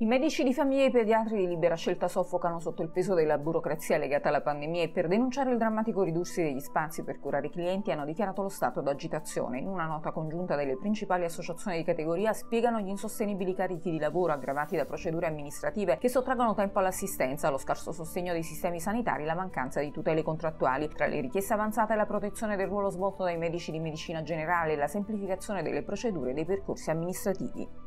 I medici di famiglia e i pediatri di Libera Scelta soffocano sotto il peso della burocrazia legata alla pandemia e per denunciare il drammatico ridursi degli spazi per curare i clienti hanno dichiarato lo stato d'agitazione. In una nota congiunta delle principali associazioni di categoria spiegano gli insostenibili carichi di lavoro aggravati da procedure amministrative che sottraggono tempo all'assistenza, lo scarso sostegno dei sistemi sanitari, la mancanza di tutele contrattuali. Tra le richieste avanzate la protezione del ruolo svolto dai medici di medicina generale e la semplificazione delle procedure e dei percorsi amministrativi.